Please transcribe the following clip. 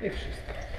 I wszystko.